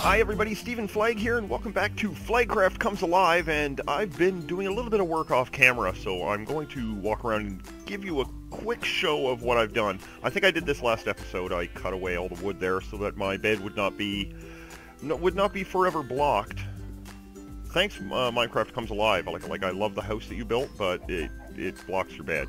Hi everybody, Steven Flagg here, and welcome back to Flaggcraft Comes Alive, and I've been doing a little bit of work off camera, so I'm going to walk around and give you a quick show of what I've done. I think I did this last episode. I cut away all the wood there so that my bed would not be forever blocked. Thanks, Minecraft Comes Alive. Like I love the house that you built, but it blocks your bed.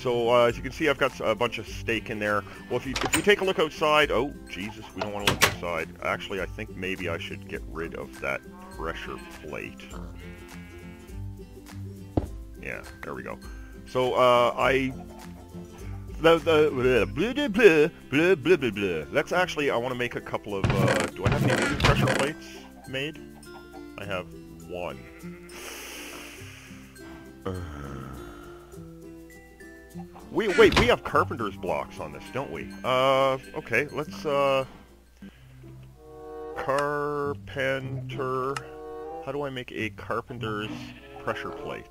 So as you can see, I've got a bunch of steak in there. Well, if you take a look outside, oh Jesus, we don't want to look outside. Actually, I think maybe I should get rid of that pressure plate. Yeah, there we go. So Let's actually, I want to make a couple of. Do I have any pressure plates made? I have one. Wait, we have carpenter's blocks on this, don't we? Okay, let's, carpenter... How do I make a carpenter's pressure plate?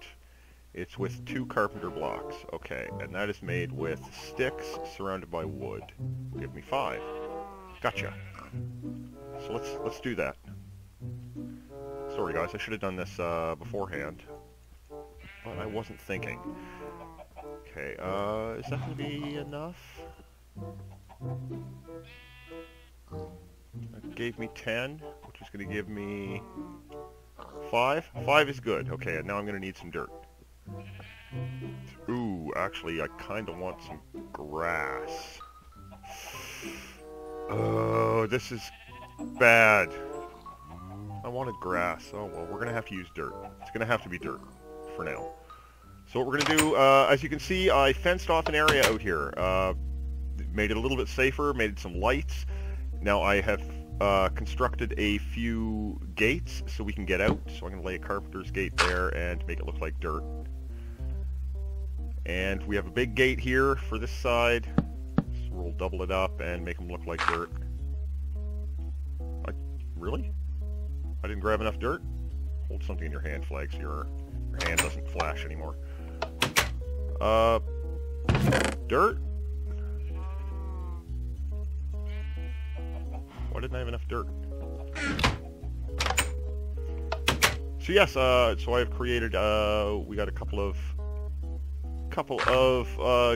It's with 2 carpenter blocks. Okay, and that is made with sticks surrounded by wood. Give me 5. Gotcha. So let's do that. Sorry guys, I should have done this, beforehand. But I wasn't thinking. Okay, is that going to be enough? That gave me 10, which is going to give me 5. 5 is good. Okay, and now I'm going to need some dirt. Ooh, actually, I kind of want some grass. Oh, this is bad. I wanted grass. Oh, well, we're going to have to use dirt. It's going to have to be dirt for now. So what we're going to do, as you can see, I fenced off an area out here, made it a little bit safer, made some lights. Now I have constructed a few gates so we can get out. So I'm going to lay a carpenter's gate there and make it look like dirt. And we have a big gate here for this side, so we'll double it up and make them look like dirt. Really? I didn't grab enough dirt? Hold something in your hand, Flag, so your hand doesn't flash anymore. Dirt? Why didn't I have enough dirt? So yes, so I've created, we got a couple of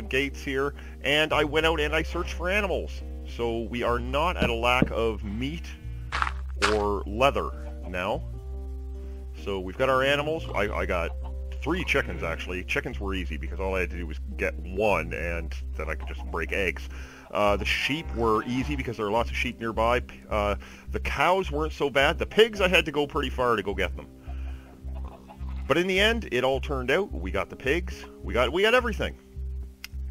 gates here, and I went out and I searched for animals. So we are not at a lack of meat or leather now. So we've got our animals. I got 3 chickens, actually. Chickens were easy because all I had to do was get one, and then I could just break eggs. The sheep were easy because there are lots of sheep nearby. The cows weren't so bad. The pigs, I had to go pretty far to go get them. But in the end, it all turned out. We got the pigs. We got everything.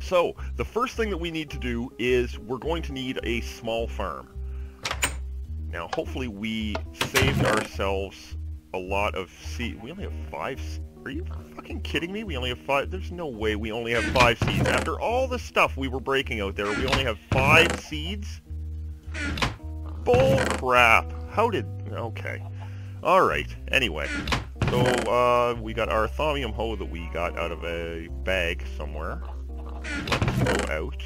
So the first thing that we need to do is we're going to need a small farm. Now, hopefully we saved ourselves a lot of seeds. We only have 5. Are you fucking kidding me? We only have 5. There's no way we only have 5 seeds. After all the stuff we were breaking out there, we only have 5 seeds? Bull crap. How did... Okay. Alright. Anyway. So, we got our Thaumium hoe that we got out of a bag somewhere. Let's go out.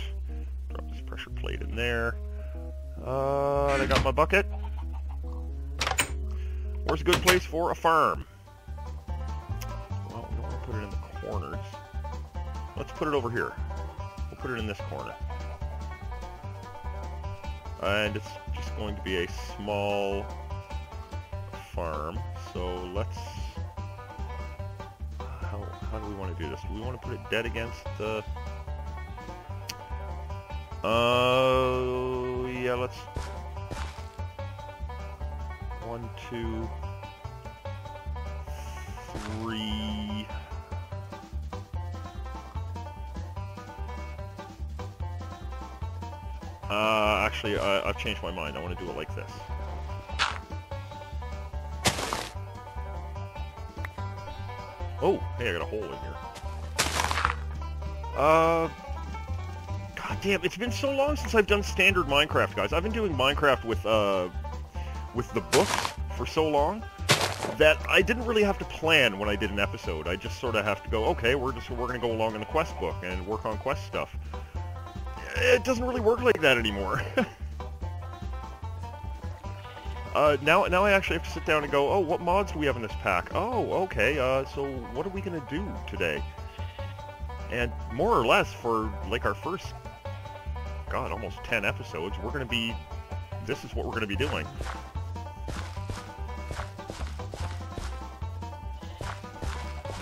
Drop this pressure plate in there. I got my bucket. Where's a good place for a farm? Well, we don't want to put it in the corners. Let's put it over here. We'll put it in this corner. And it's just going to be a small farm. So let's... How do we want to do this? Do we want to put it dead against the... yeah, let's... 1, 2, 3. Actually, I've changed my mind. I want to do it like this. Oh, hey, I got a hole in here. God damn, it's been so long since I've done standard Minecraft, guys. I've been doing Minecraft with the books for so long that I didn't really have to plan when I did an episode. I just sort of have to go, okay, we're going to go along in the quest book and work on quest stuff. It doesn't really work like that anymore. Now I actually have to sit down and go, oh, what mods do we have in this pack? Oh, okay, so what are we going to do today? And more or less for, like, our first, God, almost 10 episodes, we're going to be, this is what we're going to be doing.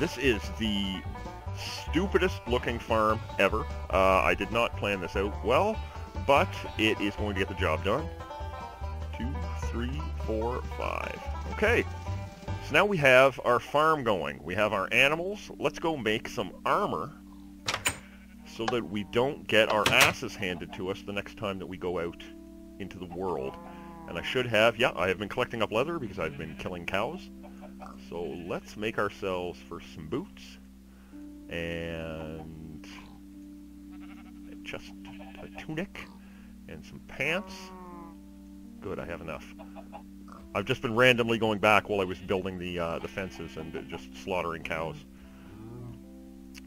This is the stupidest looking farm ever. I did not plan this out well, but it is going to get the job done. 2, 3, 4, 5. Okay, so now we have our farm going. We have our animals. Let's go make some armor so that we don't get our asses handed to us the next time that we go out into the world. And I should have, yeah, I have been collecting up leather because I've been killing cows. So let's make ourselves first some boots and just a tunic and some pants. Good, I have enough. I've just been randomly going back while I was building the fences and just slaughtering cows.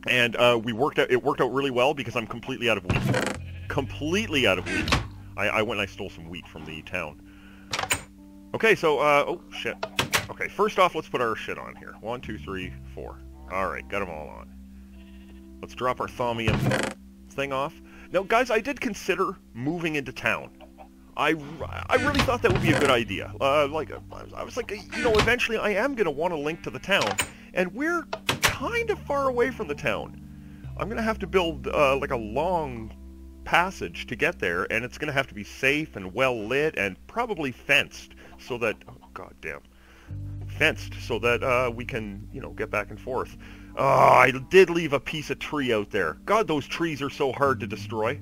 And we worked out. It worked out really well because I'm completely out of wheat. Completely out of wheat. I went and I stole some wheat from the town. Okay, so oh shit. Okay, first off, let's put our shit on here. 1, 2, 3, 4. Alright, got them all on. Let's drop our Thaumium thing off. Now, guys, I did consider moving into town. I really thought that would be a good idea. I was like, you know, eventually I am going to want to link to the town. And we're kind of far away from the town. I'm going to have to build, like, a long passage to get there. And it's going to have to be safe and well-lit and probably fenced so that... Oh, goddamn. Fenced so that we can, you know, get back and forth. Oh, I did leave a piece of tree out there. God, those trees are so hard to destroy.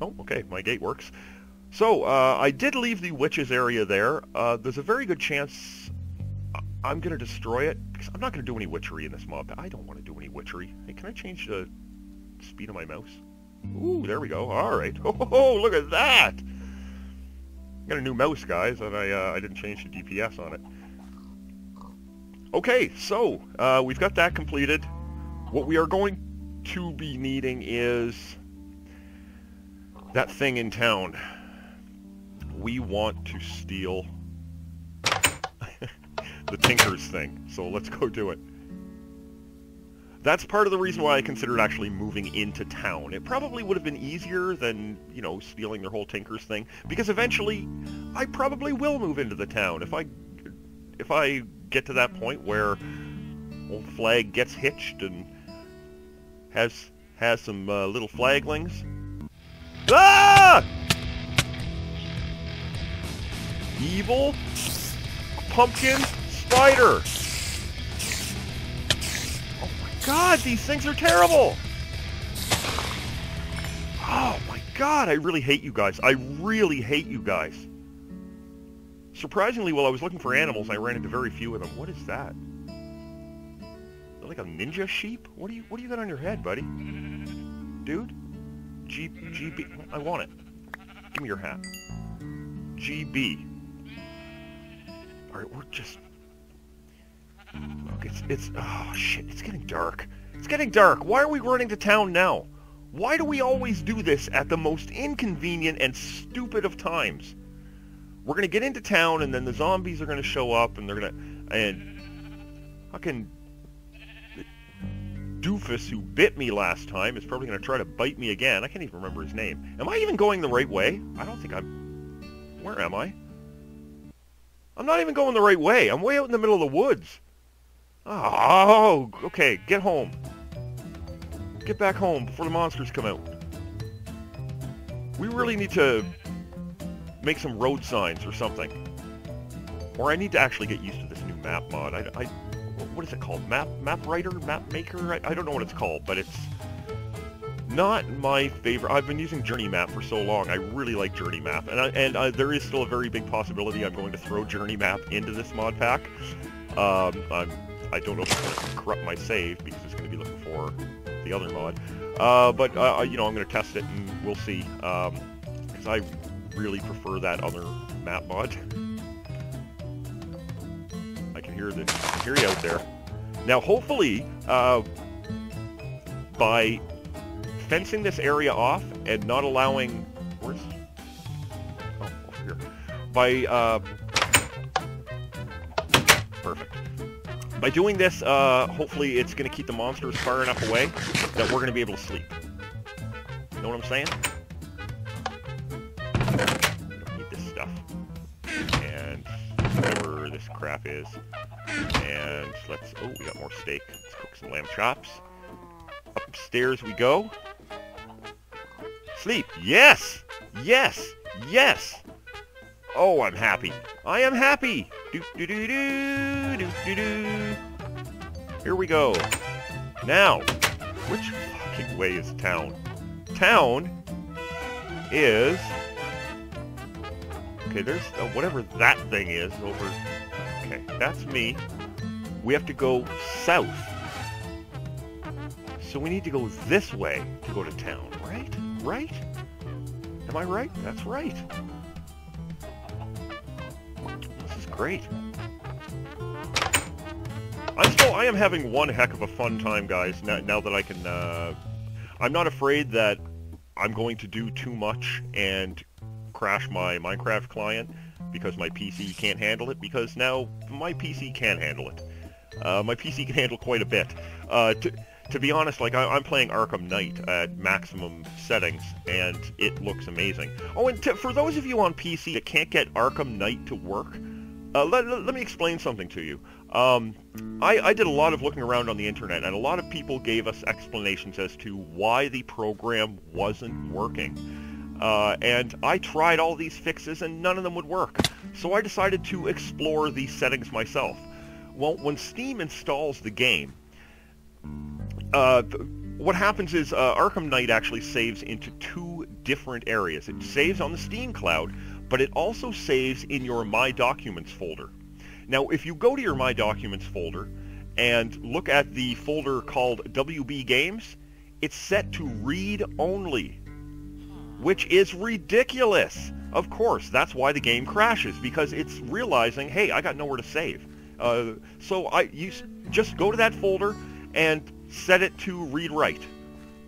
Oh, okay, my gate works. So, I did leave the witch's area there. There's a very good chance I'm going to destroy it, because I'm not going to do any witchery in this mob. I don't want to do any witchery. Hey, can I change the speed of my mouse? Ooh, there we go. All right. Oh, look at that! I got a new mouse, guys, and I didn't change the DPS on it. Okay, so we've got that completed. What we are going to be needing is that thing in town. We want to steal the Tinker's thing, so let's go do it. That's part of the reason why I considered actually moving into town. It probably would have been easier than, you know, stealing their whole Tinker's thing, because eventually I probably will move into the town. If I get to that point where old Flagg gets hitched and has some little flaglings. Ah! Evil pumpkin spider. God, these things are terrible! Oh my God, I really hate you guys. I really hate you guys. Surprisingly, while I was looking for animals, I ran into very few of them. What is that? They're like a ninja sheep? What do you got on your head, buddy? Dude? GB. I want it. Give me your hat. GB. Alright, we're just... Look, it's oh shit, it's getting dark. It's getting dark. Why are we running to town now? Why do we always do this at the most inconvenient and stupid of times? We're gonna get into town and then the zombies are gonna show up and they're gonna... And... Fucking... Doofus who bit me last time is probably gonna try to bite me again. I can't even remember his name. Am I even going the right way? I don't think I'm... Where am I? I'm not even going the right way. I'm way out in the middle of the woods. Oh, okay. Get home. Get back home before the monsters come out. We really need to make some road signs or something. Or I need to actually get used to this new map mod. What is it called? Map writer? Map maker? I don't know what it's called, but it's not my favorite. I've been using Journey Map for so long. I really like Journey Map, and there is still a very big possibility I'm going to throw Journey Map into this mod pack. I don't know if I'm going to corrupt my save because it's going to be looking for the other mod. But you know, I'm going to test it and we'll see. Because I really prefer that other map mod. I can hear the you out there. Now, hopefully, by fencing this area off and not allowing... Where's... Perfect. By doing this, hopefully it's going to keep the monsters far enough away that we're going to be able to sleep. Know what I'm saying? We don't need this stuff. And whatever this crap is. And let's... Oh, we got more steak. Let's cook some lamb chops. Upstairs we go. Sleep. Yes! Yes! Yes! Oh, I'm happy. I am happy! Do-do-do-do-do-do-do. Here we go. Now, which fucking way is town? Town is... Okay, there's... whatever that thing is over... Okay, that's me. We have to go south. So we need to go this way to go to town, right? Right? Am I right? That's right. This is great. I am having one heck of a fun time, guys, now that I can, I'm not afraid that I'm going to do too much and crash my Minecraft client because my PC can't handle it, because now my PC can handle it. My PC can handle quite a bit. To be honest, like, I'm playing Arkham Knight at maximum settings, and it looks amazing. Oh, and for those of you on PC that can't get Arkham Knight to work, let me explain something to you. I did a lot of looking around on the internet, and a lot of people gave us explanations as to why the program wasn't working. And I tried all these fixes, and none of them would work. So I decided to explore these settings myself. Well, when Steam installs the game... what happens is Arkham Knight actually saves into two different areas. It saves on the Steam Cloud, but it also saves in your My Documents folder. Now, if you go to your My Documents folder and look at the folder called WB Games, it's set to read only, which is ridiculous. Of course, that's why the game crashes, because it's realizing, hey, I got nowhere to save. So you just go to that folder and set it to read-write.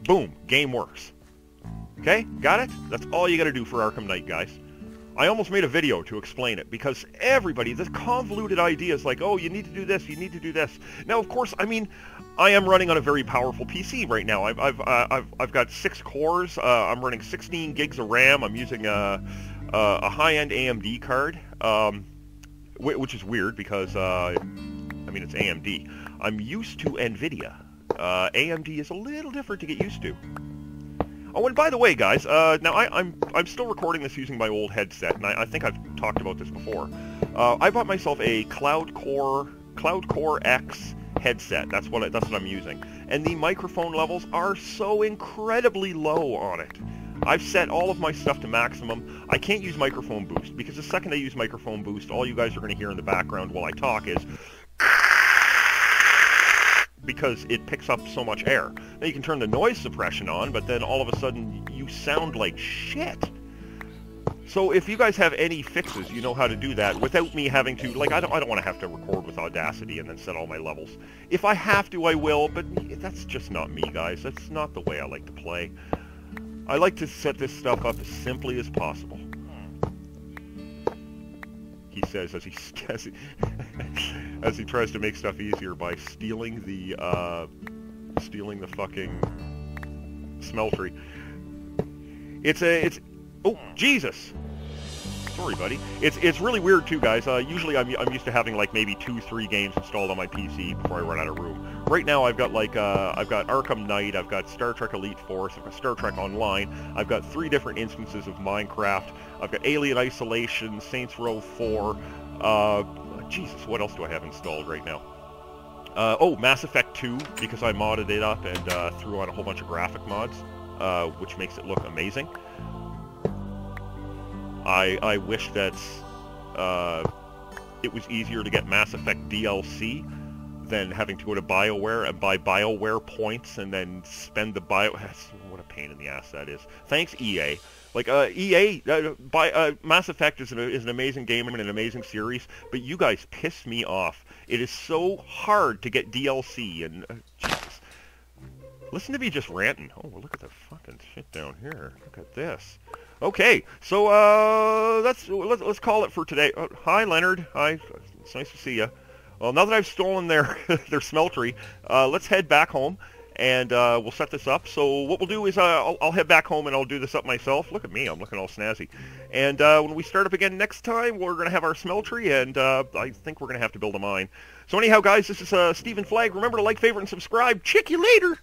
Boom. Game works. Okay? Got it? That's all you gotta do for Arkham Knight, guys. I almost made a video to explain it, because everybody, this convoluted idea is like, oh, you need to do this, you need to do this. Now, of course, I mean, I am running on a very powerful PC right now. I've got 6 cores, I'm running 16 gigs of RAM, I'm using a high-end AMD card, which is weird, because, I mean, it's AMD. I'm used to NVIDIA. AMD is a little different to get used to. Oh, and by the way, guys, now I'm still recording this using my old headset, and I think I've talked about this before. I bought myself a Cloud Core X headset. That's what I'm using. And the microphone levels are so incredibly low on it. I've set all of my stuff to maximum. I can't use microphone boost, because the second I use microphone boost, all you guys are going to hear in the background while I talk is... because it picks up so much air. Now you can turn the noise suppression on, but then all of a sudden you sound like shit. So if you guys have any fixes, you know how to do that without me having to, like, I don't want to have to record with Audacity and then set all my levels. If I have to, I will, but that's just not me, guys. That's not the way I like to play. I like to set this stuff up as simply as possible. He says as he tries to make stuff easier by stealing the fucking smeltery. Oh, Jesus! Sorry, buddy. It's really weird too, guys. Usually I'm used to having like maybe 2-3 games installed on my PC before I run out of room. Right now I've got like I've got Arkham Knight, I've got Star Trek Elite Force, I've got Star Trek Online, I've got 3 different instances of Minecraft, I've got Alien Isolation, Saints Row 4, Jesus, what else do I have installed right now? Oh, Mass Effect 2, because I modded it up and threw on a whole bunch of graphic mods, which makes it look amazing. I wish that it was easier to get Mass Effect DLC than having to go to BioWare and buy BioWare points and then spend the What a pain in the ass that is. Thanks, EA. Like, Mass Effect is an amazing game and an amazing series, but you guys piss me off. It is so hard to get DLC and... Jesus. Listen to me just ranting. Oh, look at the fucking shit down here. Look at this. Okay, so let's call it for today. Hi, Leonard. Hi, it's nice to see you. Well, now that I've stolen their smeltery, let's head back home, and we'll set this up. So what we'll do is I'll head back home, and I'll do this up myself. Look at me. I'm looking all snazzy. And when we start up again next time, we're going to have our smeltery, and I think we're going to have to build a mine. So anyhow, guys, this is Steven Flagg. Remember to like, favorite, and subscribe. Check you later.